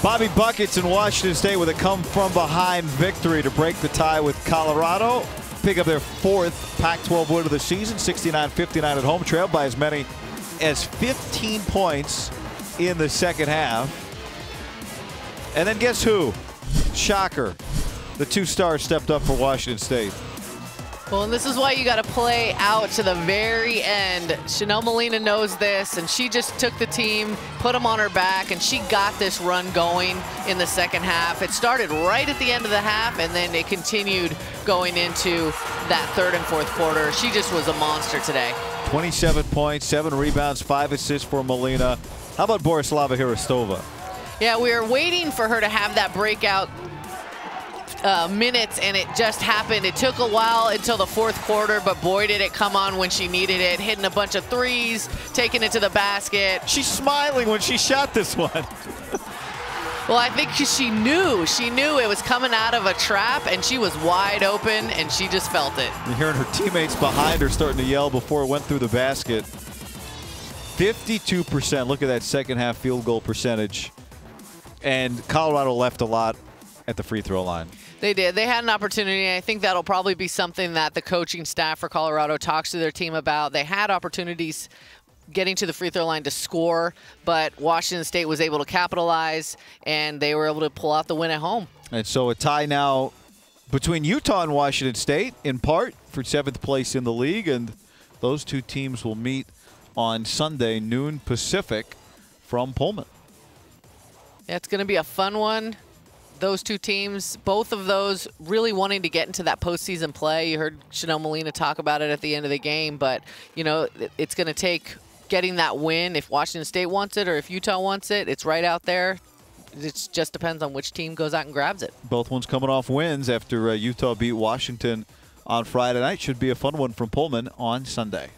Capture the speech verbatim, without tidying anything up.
Bobby Buckets in Washington State with a come-from-behind victory to break the tie with Colorado. Pick up their fourth Pac twelve win of the season, sixty-nine fifty-nine at home, trailed by as many as fifteen points in the second half. And then guess who? Shocker. The two stars stepped up for Washington State. Well, and this is why you got to play out to the very end. Channell Molina knows this, and she just took the team, put them on her back, and she got this run going in the second half. It started right at the end of the half, and then it continued going into that third and fourth quarter. She just was a monster today. twenty-seven points, seven rebounds, five assists for Molina. How about Borislava Hristova? Yeah, we were waiting for her to have that breakout Uh, minutes, and it just happened. It took a while until the fourth quarter, but boy, did it come on when she needed it, hitting a bunch of threes, taking it to the basket. She's smiling when she shot this one. Well, I think she knew. She knew it was coming out of a trap, and she was wide open, and she just felt it. You're hearing her teammates behind her starting to yell before it went through the basket. fifty-two percent. Look at that second half field goal percentage. And Colorado left a lot at the free throw line. They did. They had an opportunity, and I think that'll probably be something that the coaching staff for Colorado talks to their team about. They had opportunities getting to the free throw line to score, but Washington State was able to capitalize, and they were able to pull out the win at home. And so a tie now between Utah and Washington State, in part, for seventh place in the league, and those two teams will meet on Sunday, noon Pacific, from Pullman. That's going to be a fun one. Those two teams, both of those really wanting to get into that postseason play. You heard Channell Molina talk about it at the end of the game, but, you know, it's going to take getting that win. If Washington State wants it or if Utah wants it, it's right out there. It just depends on which team goes out and grabs it. Both ones coming off wins after uh, Utah beat Washington on Friday night. Should be a fun one from Pullman on Sunday.